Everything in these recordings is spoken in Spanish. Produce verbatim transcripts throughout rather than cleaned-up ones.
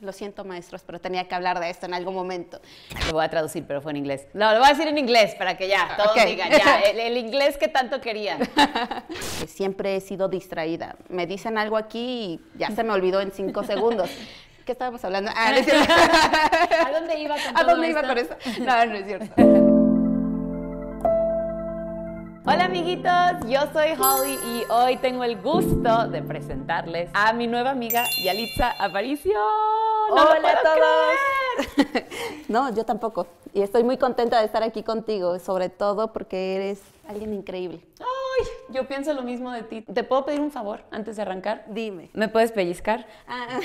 Lo siento, maestros, pero tenía que hablar de esto en algún momento. Lo voy a traducir, pero fue en inglés. No, lo voy a decir en inglés para que ya todos okay. digan, ya, el, el inglés que tanto querían. Siempre he sido distraída. Me dicen algo aquí y ya se me olvidó en cinco segundos. ¿Qué estábamos hablando? Ah, no es cierto. ¿A dónde iba con ¿A todo dónde esto? iba con esto? No, no es cierto. Hola amiguitos, yo soy Holly y hoy tengo el gusto de presentarles a mi nueva amiga Yalitza Aparicio. ¡No lo puedo creer! No, yo tampoco. Y estoy muy contenta de estar aquí contigo, sobre todo porque eres alguien increíble. ¡Ay! Yo pienso lo mismo de ti. ¿Te puedo pedir un favor antes de arrancar? Dime. ¿Me puedes pellizcar? Ah,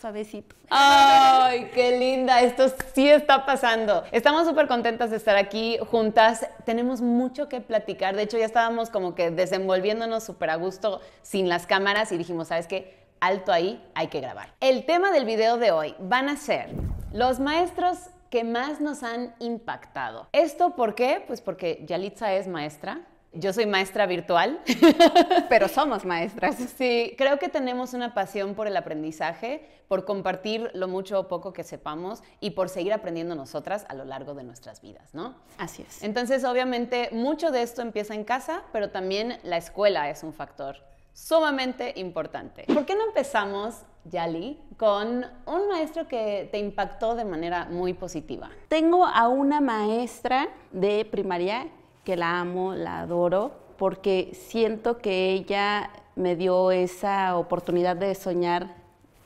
suavecito. ¡Ay, qué linda! Esto sí está pasando. Estamos súper contentas de estar aquí juntas. Tenemos mucho que platicar. De hecho, ya estábamos como que desenvolviéndonos súper a gusto sin las cámaras y dijimos, ¿sabes qué? Alto ahí, hay que grabar. El tema del video de hoy van a ser los maestros que más nos han impactado. ¿Esto por qué? Pues porque Yalitza es maestra, yo soy maestra virtual, pero somos maestras. Sí, creo que tenemos una pasión por el aprendizaje, por compartir lo mucho o poco que sepamos y por seguir aprendiendo nosotras a lo largo de nuestras vidas, ¿no? Así es. Entonces, obviamente, mucho de esto empieza en casa, pero también la escuela es un factor sumamente importante. ¿Por qué no empezamos, Yali, con un maestro que te impactó de manera muy positiva? Tengo a una maestra de primaria que la amo, la adoro, porque siento que ella me dio esa oportunidad de soñar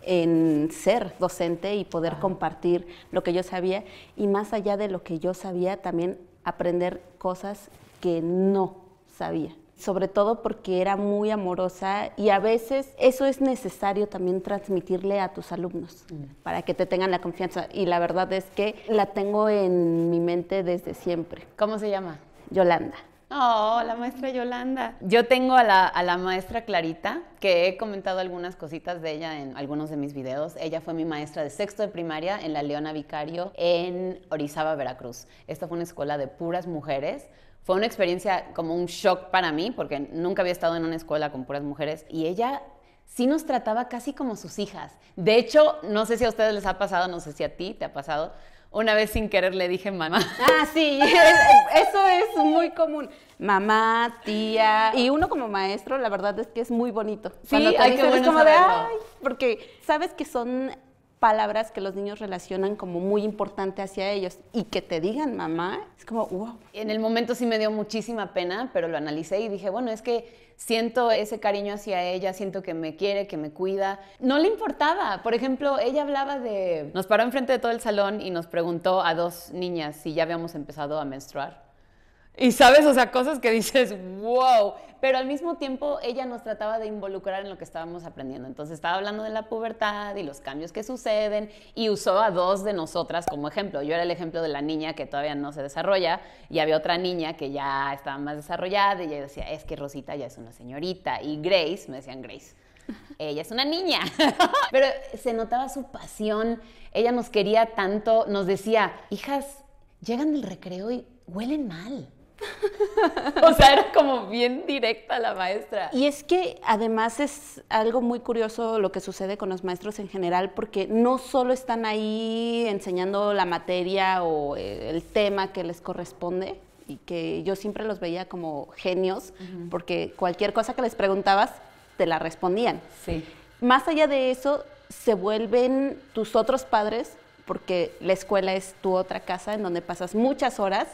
en ser docente y poder Ajá. compartir lo que yo sabía y más allá de lo que yo sabía, también aprender cosas que no sabía. Sobre todo porque era muy amorosa y a veces eso es necesario también transmitirle a tus alumnos mm. para que te tengan la confianza. Y la verdad es que la tengo en mi mente desde siempre. ¿Cómo se llama? Yolanda. Oh, la maestra Yolanda. Yo tengo a la, a la maestra Clarita, que he comentado algunas cositas de ella en algunos de mis videos. Ella fue mi maestra de sexto de primaria en la Leona Vicario en Orizaba, Veracruz. Esta fue una escuela de puras mujeres. Fue una experiencia como un shock para mí, porque nunca había estado en una escuela con puras mujeres. Y ella sí nos trataba casi como sus hijas. De hecho, no sé si a ustedes les ha pasado, no sé si a ti te ha pasado, una vez sin querer le dije mamá. Ah, sí, eso es muy común. Mamá, tía, y uno como maestro, la verdad es que es muy bonito. Sí, Cuando te ay, dicen, qué bueno es como de, ay, porque sabes que son palabras que los niños relacionan como muy importante hacia ellos y que te digan mamá, es como wow. En el momento sí me dio muchísima pena, pero lo analicé y dije, bueno, es que siento ese cariño hacia ella, siento que me quiere, que me cuida. No le importaba. Por ejemplo, ella hablaba de... Nos paró enfrente de todo el salón y nos preguntó a dos niñas si ya habíamos empezado a menstruar. Y sabes, o sea, cosas que dices, wow, pero al mismo tiempo ella nos trataba de involucrar en lo que estábamos aprendiendo. Entonces estaba hablando de la pubertad y los cambios que suceden y usó a dos de nosotras como ejemplo. Yo era el ejemplo de la niña que todavía no se desarrolla y había otra niña que ya estaba más desarrollada y ella decía, es que Rosita ya es una señorita y Grace, me decían Grace. Ella es una niña, pero se notaba su pasión, ella nos quería tanto, nos decía, hijas, llegan del recreo y huelen mal. O sea, era como bien directa la maestra. Y es que además es algo muy curioso lo que sucede con los maestros en general, porque no solo están ahí enseñando la materia o el tema que les corresponde, y que yo siempre los veía como genios, uh-huh. porque cualquier cosa que les preguntabas, te la respondían. Sí. Más allá de eso, se vuelven tus otros padres, porque la escuela es tu otra casa en donde pasas muchas horas.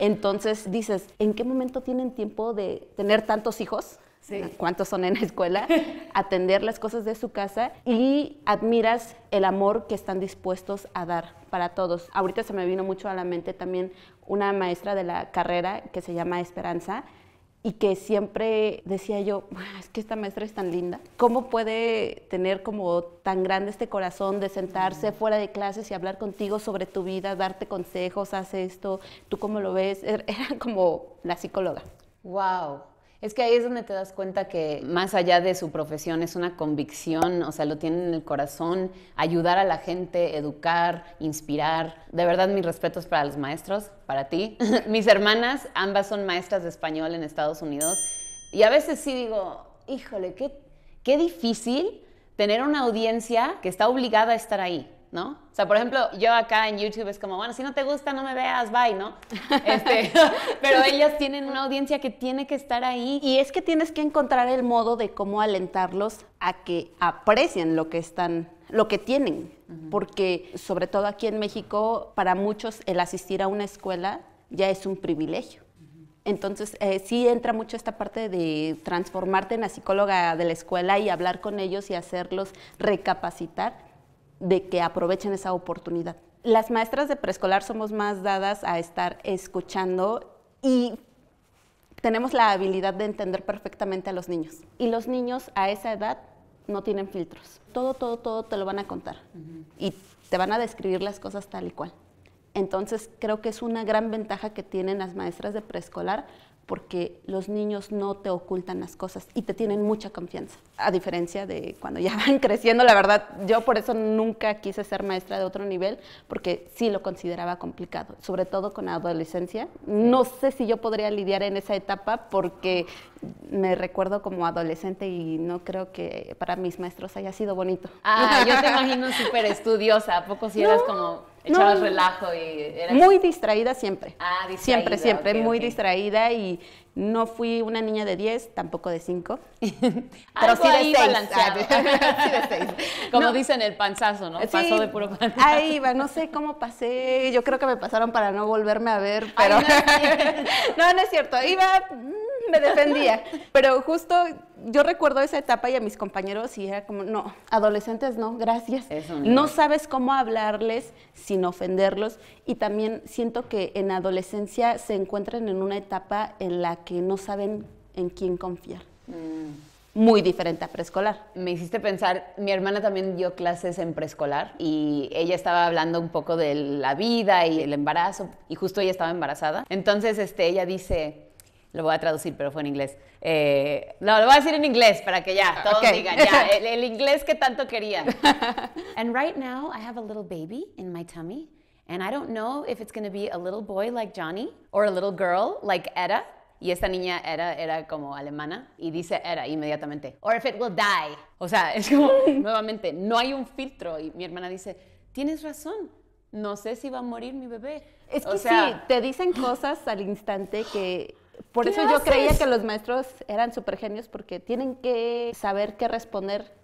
Entonces dices, ¿en qué momento tienen tiempo de tener tantos hijos? Sí. ¿Cuántos son en la escuela? Atender las cosas de su casa y admiras el amor que están dispuestos a dar para todos. Ahorita se me vino mucho a la mente también una maestra de la carrera que se llama Esperanza y que siempre decía yo, es que esta maestra es tan linda. ¿Cómo puede tener como tan grande este corazón de sentarse fuera de clases y hablar contigo sobre tu vida, darte consejos, haz esto, tú cómo lo ves? Era como la psicóloga. ¡Wow! Es que ahí es donde te das cuenta que más allá de su profesión es una convicción, o sea, lo tienen en el corazón, ayudar a la gente, educar, inspirar. De verdad, mis respetos para los maestros, para ti. Mis hermanas, ambas son maestras de español en Estados Unidos y a veces sí digo, híjole, qué, qué difícil, tener una audiencia que está obligada a estar ahí, ¿no? O sea, por ejemplo, yo acá en YouTube es como, bueno, si no te gusta, no me veas, bye, ¿no? Este, pero ellas tienen una audiencia que tiene que estar ahí. Y es que tienes que encontrar el modo de cómo alentarlos a que aprecien lo que están, lo que tienen. Uh-huh. Porque, sobre todo aquí en México, para muchos el asistir a una escuela ya es un privilegio. Entonces, eh, sí entra mucho esta parte de transformarte en la psicóloga de la escuela y hablar con ellos y hacerlos recapacitar de que aprovechen esa oportunidad. Las maestras de preescolar somos más dadas a estar escuchando y tenemos la habilidad de entender perfectamente a los niños. Y los niños a esa edad no tienen filtros. Todo, todo, todo te lo van a contar. Uh-huh. Y te van a describir las cosas tal y cual. Entonces, creo que es una gran ventaja que tienen las maestras de preescolar porque los niños no te ocultan las cosas y te tienen mucha confianza. A diferencia de cuando ya van creciendo, la verdad, yo por eso nunca quise ser maestra de otro nivel porque sí lo consideraba complicado, sobre todo con la adolescencia. No sé si yo podría lidiar en esa etapa porque me recuerdo como adolescente y no creo que para mis maestros haya sido bonito. Ah, yo te imagino súper estudiosa, ¿a poco si eras no. como...? Echabas no, relajo y... Eras... Muy distraída siempre. Ah, distraída. Siempre, siempre, okay, muy okay. distraída y no fui una niña de diez, tampoco de cinco, pero sí de seis. Balanceado. sí de seis. Como no. dicen, el panzazo, ¿no? Sí, pasó de puro panzazo. Ahí iba, no sé cómo pasé, yo creo que me pasaron para no volverme a ver, pero... Ay, no, no, no es cierto, iba... me defendía, pero justo yo recuerdo esa etapa y a mis compañeros y era como, no, adolescentes no, gracias, no sabes cómo hablarles sin ofenderlos y también siento que en adolescencia se encuentran en una etapa en la que no saben en quién confiar. Mm. Muy diferente a preescolar. Me hiciste pensar, mi hermana también dio clases en preescolar y ella estaba hablando un poco de la vida y el embarazo y justo ella estaba embarazada, entonces este, ella dice... Lo voy a traducir, pero fue en inglés. Eh, no, lo voy a decir en inglés para que ya todos okay. digan ya el, el inglés que tanto querían. And right now I have a little baby in my tummy, and I don't know if it's going to be a little boy like Johnny or a little girl like Eda. Y esta niña era, era como alemana y dice era inmediatamente. Or if it will die. O sea, es como nuevamente no hay un filtro y mi hermana dice tienes razón. No sé si va a morir mi bebé. Es que o sea, sí, te dicen cosas al instante que Por eso haces? yo creía que los maestros eran súper genios porque tienen que saber qué responder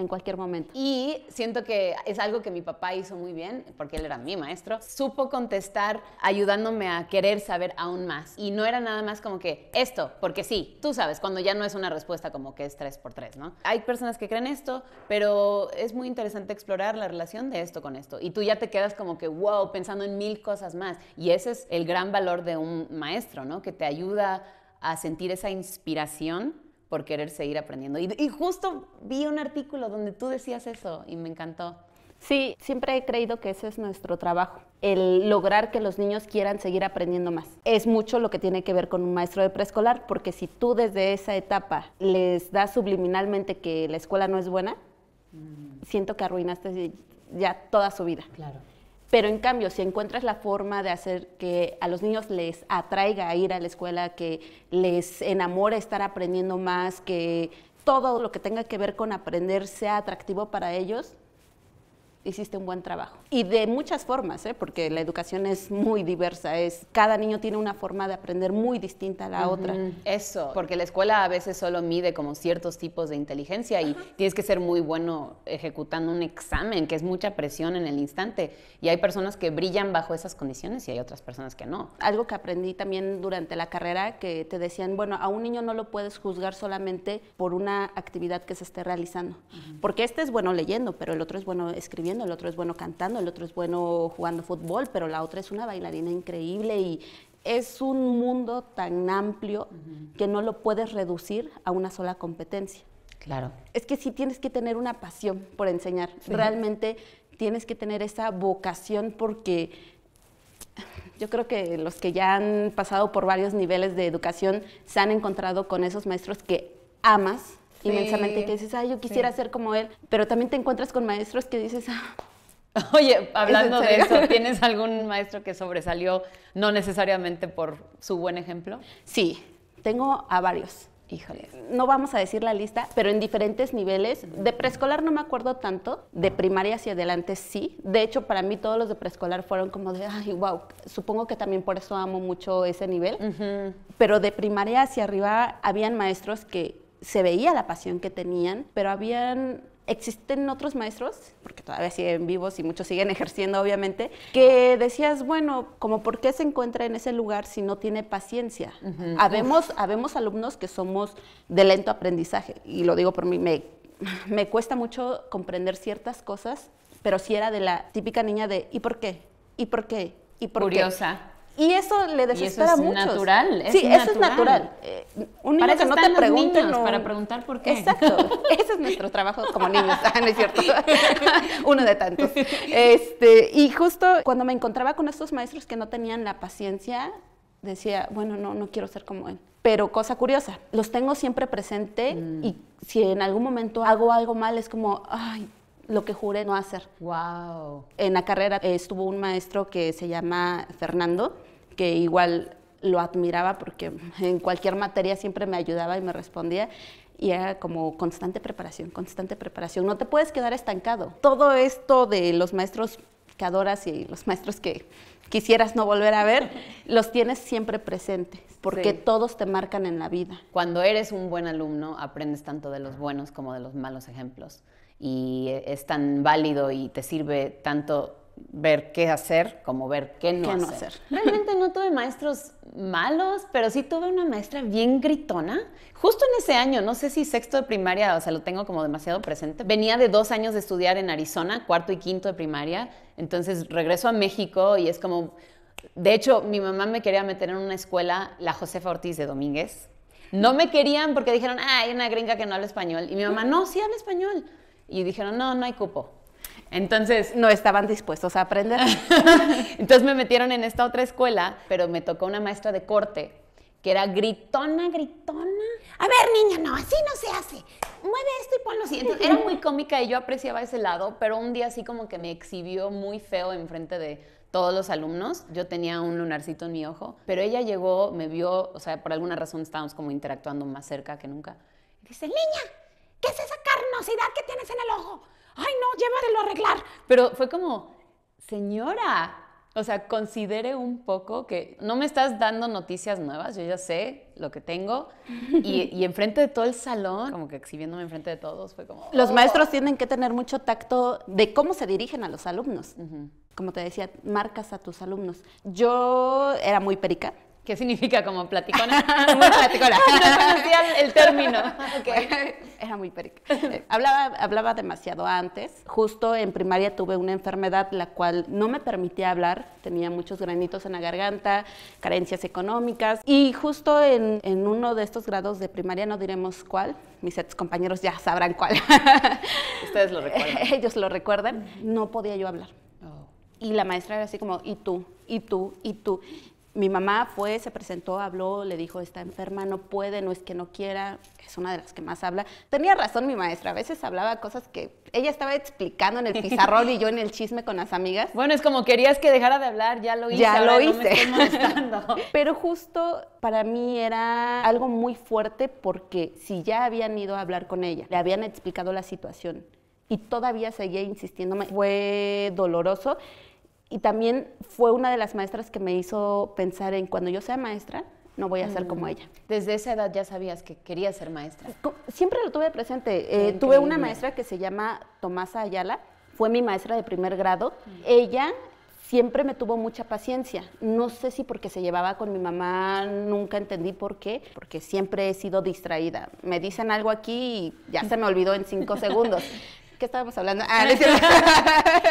en cualquier momento. Y siento que es algo que mi papá hizo muy bien, porque él era mi maestro. Supo contestar ayudándome a querer saber aún más. Y no era nada más como que esto, porque sí, tú sabes, cuando ya no es una respuesta como que es tres por tres, ¿no? Hay personas que creen esto, pero es muy interesante explorar la relación de esto con esto. Y tú ya te quedas como que, wow, pensando en mil cosas más. Y ese es el gran valor de un maestro, ¿no? Que te ayuda a sentir esa inspiración por querer seguir aprendiendo. Y, y justo vi un artículo donde tú decías eso y me encantó. Sí, siempre he creído que ese es nuestro trabajo, el lograr que los niños quieran seguir aprendiendo más. Es mucho lo que tiene que ver con un maestro de preescolar, porque si tú desde esa etapa les das subliminalmente que la escuela no es buena, mm. siento que arruinaste ya toda su vida. Claro. Pero en cambio, si encuentras la forma de hacer que a los niños les atraiga a ir a la escuela, que les enamore estar aprendiendo más, que todo lo que tenga que ver con aprender sea atractivo para ellos, hiciste un buen trabajo. Y de muchas formas, ¿eh? Porque la educación es muy diversa, es, cada niño tiene una forma de aprender muy distinta a la uh-huh. otra. Eso, porque la escuela a veces solo mide como ciertos tipos de inteligencia y uh-huh. tienes que ser muy bueno ejecutando un examen, que es mucha presión en el instante. Y hay personas que brillan bajo esas condiciones y hay otras personas que no. Algo que aprendí también durante la carrera, que te decían, bueno, a un niño no lo puedes juzgar solamente por una actividad que se esté realizando. Uh-huh. Porque este es bueno leyendo, pero el otro es bueno escribiendo, el otro es bueno cantando, el otro es bueno jugando fútbol, pero la otra es una bailarina increíble y es un mundo tan amplio uh-huh. que no lo puedes reducir a una sola competencia. Claro. Es que sí tienes que tener una pasión por enseñar, sí. realmente tienes que tener esa vocación porque yo creo que los que ya han pasado por varios niveles de educación se han encontrado con esos maestros que amas, sí. inmensamente, que dices, ay, yo quisiera sí. ser como él, pero también te encuentras con maestros que dices, ah, oye, hablando ¿es en serio? De eso, ¿tienes algún maestro que sobresalió no necesariamente por su buen ejemplo? Sí, tengo a varios. Híjole, no vamos a decir la lista, pero en diferentes niveles. De preescolar no me acuerdo tanto, de primaria hacia adelante sí. De hecho, para mí todos los de preescolar fueron como de, ay, wow, supongo que también por eso amo mucho ese nivel. Uh-huh. Pero de primaria hacia arriba habían maestros que se veía la pasión que tenían, pero habían... Existen otros maestros, porque todavía siguen vivos y muchos siguen ejerciendo, obviamente, que decías, bueno, como por qué se encuentra en ese lugar si no tiene paciencia. Uh-huh. habemos, habemos alumnos que somos de lento aprendizaje, y lo digo por mí, me, me cuesta mucho comprender ciertas cosas, pero sí era de la típica niña de, ¿y por qué? ¿Y por qué? ¿Y por Curiosa. Qué? Y eso le desespera a muchos. Y eso es natural. Sí, eso es natural. Eh, un niño que no te pregunte, no... Para preguntar por qué. Exacto. Ese es nuestro trabajo como niños. Ah, no es cierto. Uno de tantos. Este, y justo cuando me encontraba con estos maestros que no tenían la paciencia, decía, bueno, no, no quiero ser como él. Pero cosa curiosa, los tengo siempre presente mm. y si en algún momento hago algo mal, es como, ay, lo que juré no hacer. Wow. En la carrera eh, estuvo un maestro que se llama Fernando, que igual lo admiraba porque en cualquier materia siempre me ayudaba y me respondía. Y era como constante preparación, constante preparación. No te puedes quedar estancado. Todo esto de los maestros que adoras y los maestros que quisieras no volver a ver, los tienes siempre presentes, porque sí, todos te marcan en la vida. Cuando eres un buen alumno, aprendes tanto de los buenos como de los malos ejemplos. Y es tan válido y te sirve tanto ver qué hacer como ver qué no, qué no hacer. hacer. Realmente no tuve maestros malos, pero sí tuve una maestra bien gritona. Justo en ese año, no sé si sexto de primaria, o sea, lo tengo como demasiado presente. Venía de dos años de estudiar en Arizona, cuarto y quinto de primaria. Entonces regreso a México y es como... De hecho, mi mamá me quería meter en una escuela, la Josefa Ortiz de Domínguez. No me querían porque dijeron, ah, hay una gringa que no habla español. Y mi mamá, no, sí habla español. Y dijeron, no, no hay cupo. Entonces... No estaban dispuestos a aprender. Entonces me metieron en esta otra escuela, pero me tocó una maestra de corte que era gritona, gritona. A ver, niña, no, así no se hace. Mueve esto y ponlo así. Entonces, era muy cómica y yo apreciaba ese lado, pero un día así como que me exhibió muy feo enfrente de todos los alumnos. Yo tenía un lunarcito en mi ojo, pero ella llegó, me vio, o sea, por alguna razón estábamos como interactuando más cerca que nunca. Y dice, niña, ¿qué es esa carnosidad que tienes en el ojo? Ay, no, llévatelo a arreglar. Pero fue como, señora, o sea, considere un poco que no me estás dando noticias nuevas, yo ya sé lo que tengo. Y, y enfrente de todo el salón, como que exhibiéndome enfrente de todos, fue como... Oh. Los maestros tienen que tener mucho tacto de cómo se dirigen a los alumnos. Uh-huh. Como te decía, marcas a tus alumnos. Yo era muy perica. ¿Qué significa como platicona? Muy platicona. No conocía el término. Okay. Bueno, era muy perica. Hablaba, hablaba demasiado antes. Justo en primaria tuve una enfermedad la cual no me permitía hablar. Tenía muchos granitos en la garganta, carencias económicas. Y justo en, en uno de estos grados de primaria, no diremos cuál, mis ex compañeros ya sabrán cuál. Ustedes lo recuerdan. Ellos lo recuerdan. No podía yo hablar. Oh. Y la maestra era así como, y tú, y tú, y tú. Mi mamá fue, se presentó, habló, le dijo, está enferma, no puede, no es que no quiera, es una de las que más habla. Tenía razón mi maestra, a veces hablaba cosas que ella estaba explicando en el pizarrón y yo en el chisme con las amigas. Bueno, es como querías que dejara de hablar, ya lo hice, ya lo hice. No me estoy molestando. Pero justo para mí era algo muy fuerte porque si ya habían ido a hablar con ella, le habían explicado la situación y todavía seguía insistiéndome, fue doloroso. Y también fue una de las maestras que me hizo pensar en cuando yo sea maestra, no voy a ser mm. como ella. Desde esa edad ya sabías que querías ser maestra. Siempre lo tuve presente. Eh, tuve una maestra que se llama Tomasa Ayala, fue mi maestra de primer grado. Mm. Ella siempre me tuvo mucha paciencia. No sé si porque se llevaba con mi mamá, nunca entendí por qué, porque siempre he sido distraída. Me dicen algo aquí y ya se me olvidó en cinco segundos. ¿Qué estábamos hablando? Ah, no es cierto.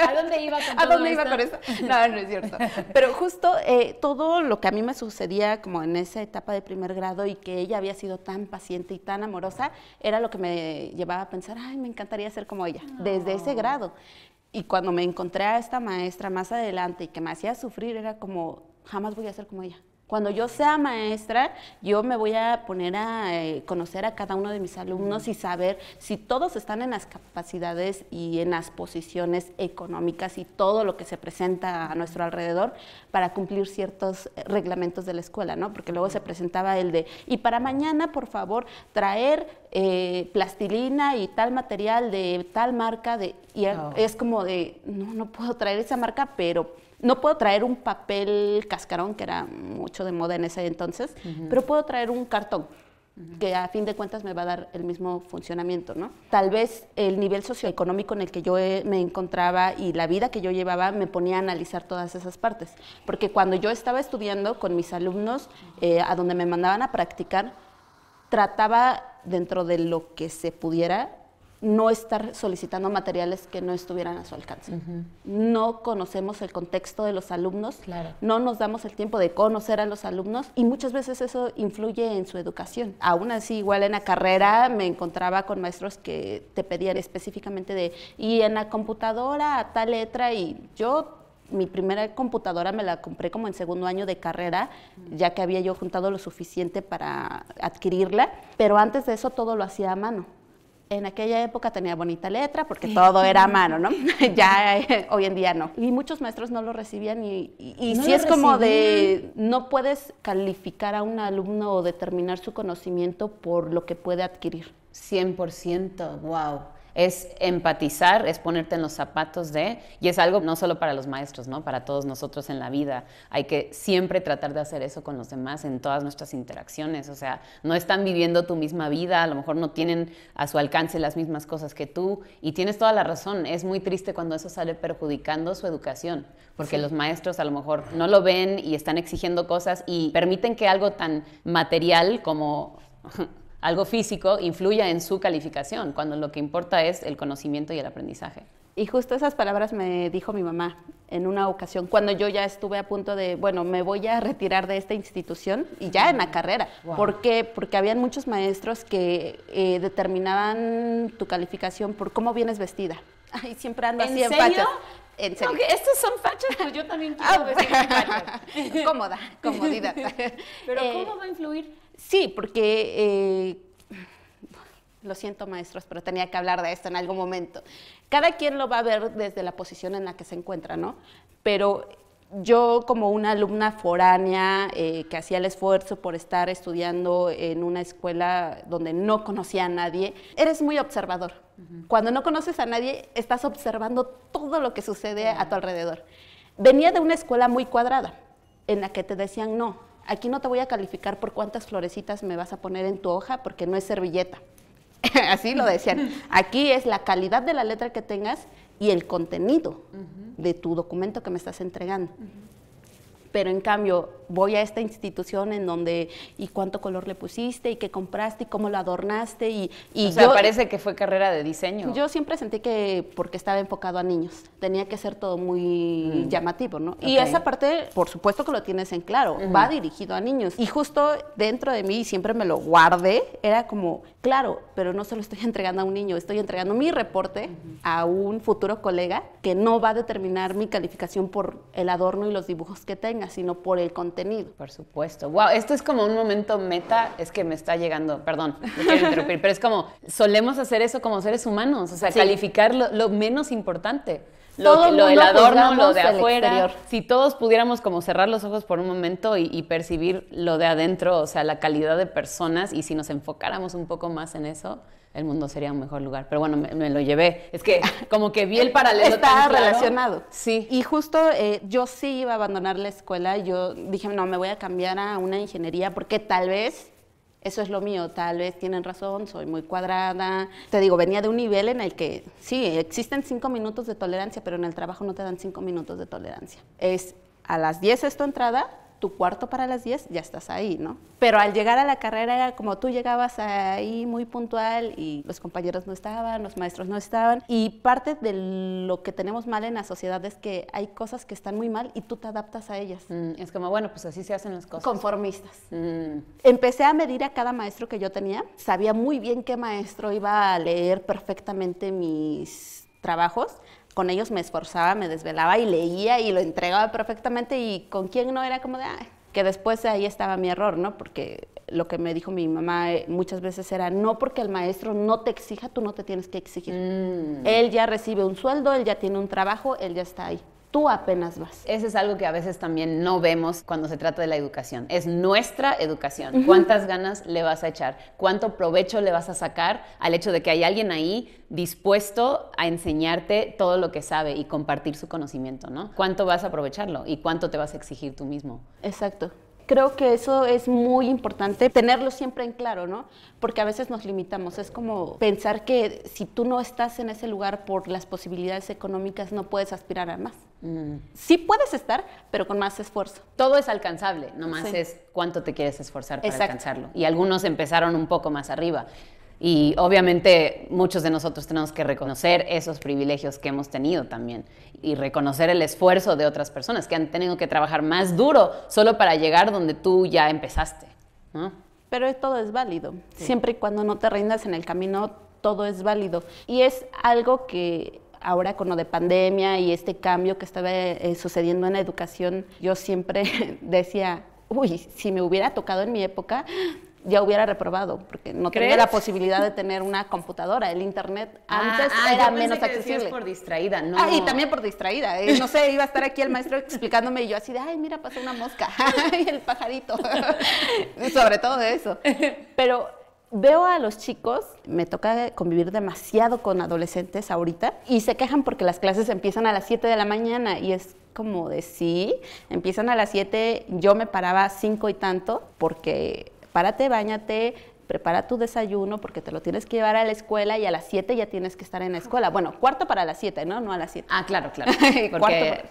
¿A dónde iba con ¿A dónde esto? iba con eso? No, no es cierto. Pero justo eh, todo lo que a mí me sucedía como en esa etapa de primer grado y que ella había sido tan paciente y tan amorosa, era lo que me llevaba a pensar, ay, me encantaría ser como ella, no. desde ese grado. Y cuando me encontré a esta maestra más adelante y que me hacía sufrir, era como, jamás voy a ser como ella. Cuando yo sea maestra, yo me voy a poner a eh, conocer a cada uno de mis alumnos mm. y saber si todos están en las capacidades y en las posiciones económicas y todo lo que se presenta a nuestro alrededor para cumplir ciertos reglamentos de la escuela, ¿no? Porque luego se presentaba el de, y para mañana, por favor, traer eh, plastilina y tal material de tal marca, de y oh. es como de, no, no puedo traer esa marca, pero... No puedo traer un papel cascarón, que era mucho de moda en ese entonces, uh-huh. pero puedo traer un cartón, uh-huh. que a fin de cuentas me va a dar el mismo funcionamiento, ¿no? Tal vez el nivel socioeconómico en el que yo me encontraba y la vida que yo llevaba me ponía a analizar todas esas partes. Porque cuando yo estaba estudiando con mis alumnos, eh, a donde me mandaban a practicar, trataba dentro de lo que se pudiera no estar solicitando materiales que no estuvieran a su alcance. Uh-huh. No conocemos el contexto de los alumnos, claro. no nos damos el tiempo de conocer a los alumnos y muchas veces eso influye en su educación. Aún así, igual en la carrera me encontraba con maestros que te pedían específicamente de, y en la computadora a tal letra, y yo... Mi primera computadora me la compré como en segundo año de carrera, ya que había yo juntado lo suficiente para adquirirla, pero antes de eso todo lo hacía a mano. En aquella época tenía bonita letra porque todo era a mano, ¿no? Ya eh, hoy en día no. Y muchos maestros no lo recibían y, y, y no sí es recibían. Como de... No puedes calificar a un alumno o determinar su conocimiento por lo que puede adquirir. cien por ciento, wow. Es empatizar, es ponerte en los zapatos de... Y es algo no solo para los maestros, ¿no? Para todos nosotros en la vida. Hay que siempre tratar de hacer eso con los demás en todas nuestras interacciones. O sea, no están viviendo tu misma vida, a lo mejor no tienen a su alcance las mismas cosas que tú. Y tienes toda la razón. Es muy triste cuando eso sale perjudicando su educación. Porque sí. los maestros a lo mejor no lo ven y están exigiendo cosas y permiten que algo tan material como... algo físico influya en su calificación, cuando lo que importa es el conocimiento y el aprendizaje. Y justo esas palabras me dijo mi mamá en una ocasión, cuando yo ya estuve a punto de, bueno, me voy a retirar de esta institución, y ya en la carrera. Wow. ¿Por qué? Porque habían muchos maestros que eh, determinaban tu calificación por cómo vienes vestida. Ay, siempre ando así en fachas. ¿En serio? Aunque estos son fachas, pues yo también quiero vestir fachas. Cómoda, comodidad. Pero eh, ¿cómo va a influir? Sí, porque, eh, lo siento maestros, pero tenía que hablar de esto en algún momento. Cada quien lo va a ver desde la posición en la que se encuentra, ¿no? Pero yo como una alumna foránea eh, que hacía el esfuerzo por estar estudiando en una escuela donde no conocía a nadie, eres muy observador. Uh-huh. Cuando no conoces a nadie, estás observando todo lo que sucede uh-huh. a tu alrededor. Venía de una escuela muy cuadrada, en la que te decían no. Aquí no te voy a calificar por cuántas florecitas me vas a poner en tu hoja porque no es servilleta. Así lo decían. Aquí es la calidad de la letra que tengas y el contenido uh-huh. de tu documento que me estás entregando. Uh-huh. Pero en cambio, voy a esta institución en donde, ¿y cuánto color le pusiste? ¿Y qué compraste? ¿Y cómo lo adornaste? Y, y o sea, yo, parece que fue carrera de diseño. Yo siempre sentí que, porque estaba enfocado a niños, tenía que ser todo muy mm. llamativo, ¿no? Okay. Y esa parte, por supuesto que lo tienes en claro, uh-huh. va dirigido a niños. Y justo dentro de mí, siempre me lo guardé, era como, claro, pero no se lo estoy entregando a un niño, estoy entregando mi reporte uh-huh. a un futuro colega que no va a determinar mi calificación por el adorno y los dibujos que tenga, sino por el contenido. Por supuesto. Wow, esto es como un momento meta, es que me está llegando, perdón, me quiero interrumpir, pero es como, solemos hacer eso como seres humanos, o sea, sí. calificar lo, lo menos importante, lo, que, lo del adorno, lo de afuera, exterior. Si todos pudiéramos como cerrar los ojos por un momento y, y percibir lo de adentro, o sea, la calidad de personas, y si nos enfocáramos un poco más en eso, el mundo sería un mejor lugar. Pero bueno, me, me lo llevé. Es que como que vi el paralelo. Estaba relacionado. Sí. Y justo eh, yo sí iba a abandonar la escuela. Yo dije, no, me voy a cambiar a una ingeniería porque tal vez eso es lo mío. Tal vez tienen razón, soy muy cuadrada. Te digo, venía de un nivel en el que sí, existen cinco minutos de tolerancia, pero en el trabajo no te dan cinco minutos de tolerancia. Es a las diez es tu entrada, tu cuarto para las diez, ya estás ahí, ¿no? Pero al llegar a la carrera era como tú llegabas ahí muy puntual y los compañeros no estaban, los maestros no estaban. Y parte de lo que tenemos mal en la sociedad es que hay cosas que están muy mal y tú te adaptas a ellas. Mm, es como, bueno, pues así se hacen las cosas. Conformistas. Mm. Empecé a medir a cada maestro que yo tenía. Sabía muy bien qué maestro iba a leer perfectamente mis trabajos. Con ellos me esforzaba, me desvelaba y leía y lo entregaba perfectamente, y con quien no era como de, ay, que después ahí estaba mi error, ¿no? Porque lo que me dijo mi mamá muchas veces era, no porque el maestro no te exija, tú no te tienes que exigir. Mm. Él ya recibe un sueldo, él ya tiene un trabajo, él ya está ahí. Tú apenas vas. Eso es algo que a veces también no vemos cuando se trata de la educación. Es nuestra educación. Uh-huh. ¿Cuántas ganas le vas a echar? ¿Cuánto provecho le vas a sacar al hecho de que hay alguien ahí dispuesto a enseñarte todo lo que sabe y compartir su conocimiento, ¿no? ¿Cuánto vas a aprovecharlo y cuánto te vas a exigir tú mismo? Exacto. Creo que eso es muy importante, tenerlo siempre en claro, ¿no? Porque a veces nos limitamos. Es como pensar que si tú no estás en ese lugar por las posibilidades económicas, no puedes aspirar a más. Mm. Sí puedes estar, pero con más esfuerzo. Todo es alcanzable, nomás sí. Es cuánto te quieres esforzar para Exacto. alcanzarlo. Y algunos empezaron un poco más arriba. Y obviamente muchos de nosotros tenemos que reconocer esos privilegios que hemos tenido también y reconocer el esfuerzo de otras personas que han tenido que trabajar más duro solo para llegar donde tú ya empezaste, ¿no? Pero todo es válido. Sí. Siempre y cuando no te rindas en el camino, todo es válido. Y es algo que ahora con lo de pandemia y este cambio que estaba eh, sucediendo en la educación, yo siempre decía, uy, si me hubiera tocado en mi época... ya hubiera reprobado, porque no ¿Crees? tenía la posibilidad de tener una computadora. El internet antes ah, ah, era yo pensé menos que accesible. Decías por distraída, ¿no? Ah, y también por distraída. Eh, no sé, iba a estar aquí el maestro explicándome y yo así de, ay, mira, pasó una mosca. Y el pajarito. Sobre todo de eso. Pero veo a los chicos, me toca convivir demasiado con adolescentes ahorita, y se quejan porque las clases empiezan a las siete de la mañana y es... como de sí, empiezan a las siete, yo me paraba a cinco y tanto, porque párate, báñate, prepara tu desayuno, porque te lo tienes que llevar a la escuela y a las siete ya tienes que estar en la escuela. Bueno, cuarto para las siete, ¿no? No a las siete. Ah, claro, claro. Porque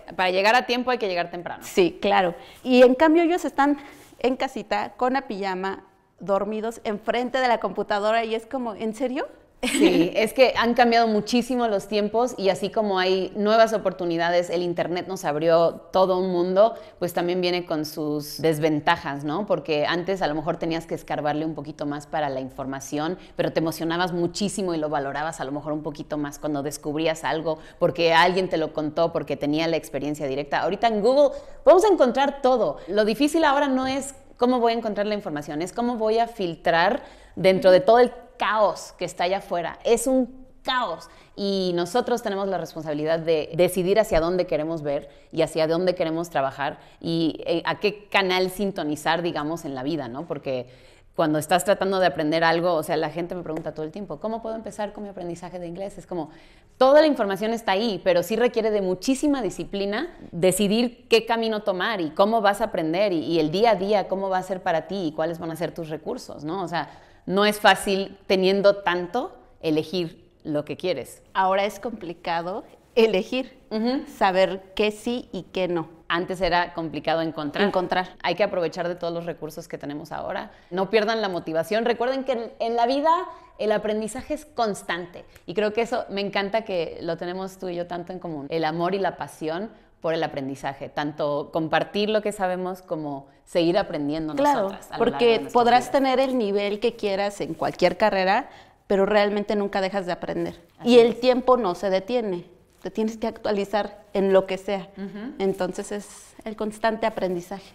para... para llegar a tiempo hay que llegar temprano. Sí, claro. Y en cambio ellos están en casita, con la pijama, dormidos, enfrente de la computadora y es como, ¿en serio? Sí, es que han cambiado muchísimo los tiempos y así como hay nuevas oportunidades, el internet nos abrió todo un mundo, pues también viene con sus desventajas, ¿no? Porque antes a lo mejor tenías que escarbarle un poquito más para la información, pero te emocionabas muchísimo y lo valorabas a lo mejor un poquito más cuando descubrías algo, porque alguien te lo contó, porque tenía la experiencia directa. Ahorita en Google vamos a encontrar todo. Lo difícil ahora no es cómo voy a encontrar la información, es cómo voy a filtrar dentro de todo el caos que está allá afuera. Es un caos y nosotros tenemos la responsabilidad de decidir hacia dónde queremos ver y hacia dónde queremos trabajar y a qué canal sintonizar, digamos, en la vida, ¿no? Porque cuando estás tratando de aprender algo, o sea, la gente me pregunta todo el tiempo, ¿cómo puedo empezar con mi aprendizaje de inglés? Es como, toda la información está ahí, pero sí requiere de muchísima disciplina decidir qué camino tomar y cómo vas a aprender y, y el día a día, cómo va a ser para ti y cuáles van a ser tus recursos, ¿no? O sea, no es fácil, teniendo tanto, elegir lo que quieres. Ahora es complicado elegir, uh-huh. saber qué sí y qué no. Antes era complicado encontrar. Encontrar. Hay que aprovechar de todos los recursos que tenemos ahora. No pierdan la motivación. Recuerden que en, en la vida el aprendizaje es constante. Y creo que eso me encanta que lo tenemos tú y yo tanto en común. El amor y la pasión por el aprendizaje, tanto compartir lo que sabemos como seguir aprendiendo claro, nosotras. Claro, porque podrás vidas. tener el nivel que quieras en cualquier carrera, pero realmente nunca dejas de aprender. Así y es. El tiempo no se detiene, te tienes que actualizar en lo que sea. Uh-huh. Entonces es el constante aprendizaje.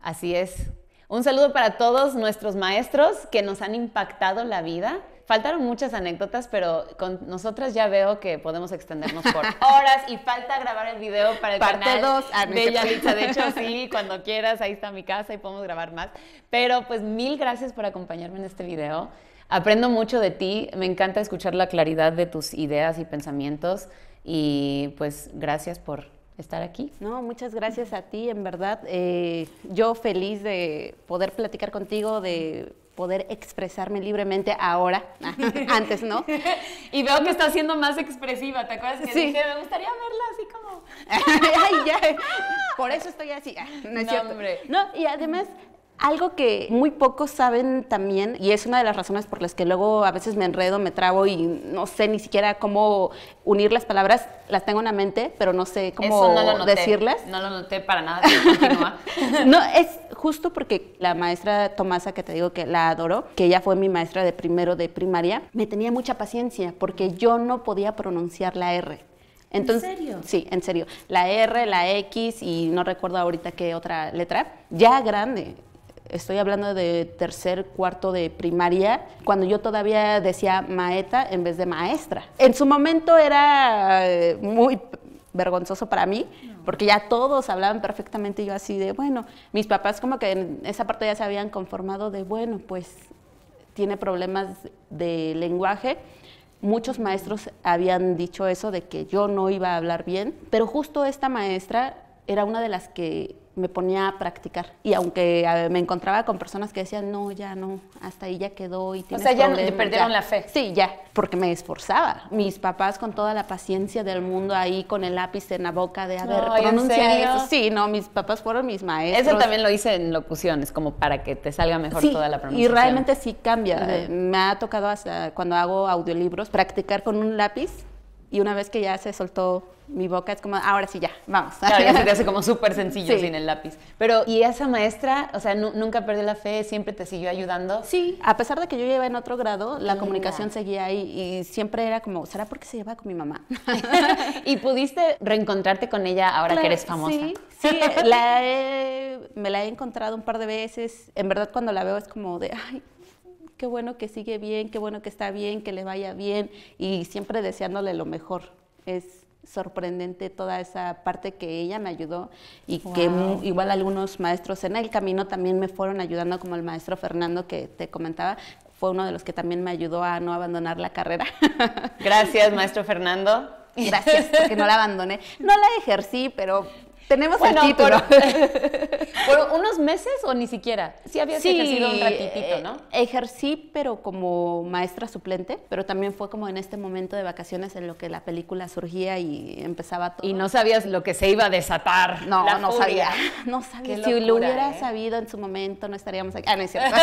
Así es. Un saludo para todos nuestros maestros que nos han impactado la vida. Faltaron muchas anécdotas, pero con nosotras ya veo que podemos extendernos por horas y falta grabar el video para el Parte canal dos, ah, no de Yalitza. De hecho, sí, cuando quieras, ahí está mi casa y podemos grabar más. Pero pues mil gracias por acompañarme en este video. Aprendo mucho de ti, me encanta escuchar la claridad de tus ideas y pensamientos y pues gracias por... estar aquí. No, muchas gracias a ti, en verdad. Eh, yo feliz de poder platicar contigo, de poder expresarme libremente ahora, antes no. Y veo que está siendo más expresiva, ¿te acuerdas? Que sí. Dije, me gustaría verla así como... Ay, ya. Por eso estoy así. No, es no, cierto. Hombre. No, y además... algo que muy pocos saben también, y es una de las razones por las que luego a veces me enredo, me trabo y no sé ni siquiera cómo unir las palabras, las tengo en la mente, pero no sé cómo no lo noté, decirlas. No lo noté para nada. No, es justo porque la maestra Tomasa, que te digo que la adoro, que ella fue mi maestra de primero de primaria, me tenía mucha paciencia porque yo no podía pronunciar la R. Entonces, ¿en serio? Sí, en serio. La R, la X y no recuerdo ahorita qué otra letra, ya grande. Estoy hablando de tercer, cuarto de primaria, cuando yo todavía decía maeta en vez de maestra. En su momento era muy vergonzoso para mí, no. porque ya todos hablaban perfectamente y yo así de, bueno, mis papás como que en esa parte ya se habían conformado de, bueno, pues tiene problemas de lenguaje. Muchos maestros habían dicho eso de que yo no iba a hablar bien, pero justo esta maestra era una de las que me ponía a practicar. Y aunque a, me encontraba con personas que decían, no, ya no, hasta ahí ya quedó y tienes O sea, ya problemas, no, perdieron ya. la fe. Sí, ya, porque me esforzaba. Mis papás con toda la paciencia del mundo ahí, con el lápiz en la boca de, a ver, no, pronuncia eso. Sí, no, mis papás fueron mis maestros. Eso también lo hice en locuciones, como para que te salga mejor sí, toda la pronunciación. Y realmente sí cambia. Uh-huh. eh, me ha tocado hasta cuando hago audiolibros, practicar con un lápiz y una vez que ya se soltó mi boca es como, ahora sí ya, vamos. Claro, ya se te hace como súper sencillo sí. sin el lápiz. Pero, ¿y esa maestra, o sea, nunca perdió la fe, siempre te siguió ayudando? Sí, a pesar de que yo llevaba en otro grado, la Mira. comunicación seguía ahí y siempre era como, ¿será porque se llevaba con mi mamá? ¿Y pudiste reencontrarte con ella ahora claro, que eres famosa? Sí, sí, la he, me la he encontrado un par de veces. En verdad, cuando la veo es como de, ay, qué bueno que sigue bien, qué bueno que está bien, que le vaya bien y siempre deseándole lo mejor. Es sorprendente toda esa parte que ella me ayudó y wow. que igual algunos maestros en el camino también me fueron ayudando, como el maestro Fernando que te comentaba, fue uno de los que también me ayudó a no abandonar la carrera. Gracias, maestro Fernando. Gracias, porque no la abandoné. No la ejercí, pero tenemos bueno, el título. ¿Por, ¿Por unos meses o ni siquiera? Sí, habías sí, ejercido un ratitito, ¿no? Ejercí, pero como maestra suplente, pero también fue como en este momento de vacaciones en lo que la película surgía y empezaba todo. Y no sabías lo que se iba a desatar. No, la no furia. sabía. No sabía. Qué si locura, lo hubiera eh. sabido en su momento, no estaríamos aquí. Ah, no es cierto.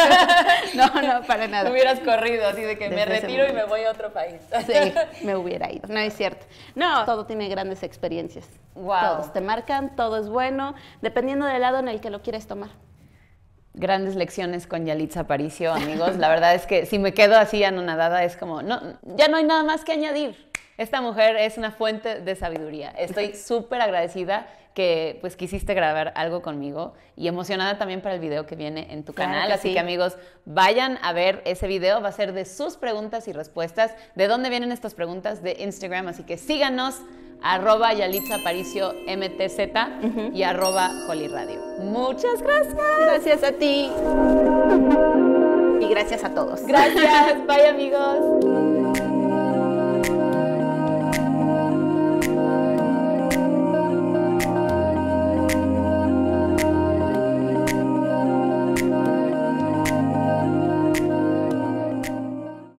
No, no, para nada. Hubieras corrido así de que desde me retiro y me voy a otro país. Sí, me hubiera ido. No es cierto. No, todo tiene grandes experiencias. Wow. Todos te marcan. Todo es bueno, dependiendo del lado en el que lo quieres tomar. Grandes lecciones con Yalitza Aparicio, amigos. La verdad es que si me quedo así anonadada es como, no, ya no hay nada más que añadir. Esta mujer es una fuente de sabiduría. Estoy súper agradecida que pues quisiste grabar algo conmigo y emocionada también para el video que viene en tu claro canal. Que así sí. que amigos, vayan a ver ese video. Va a ser de sus preguntas y respuestas. ¿De dónde vienen estas preguntas? De Instagram. Así que síganos, arroba Yalitza Aparicio M T Z uh-huh. y arroba Holly Radio. Muchas gracias. Gracias a ti. Y gracias a todos. Gracias. Bye, amigos.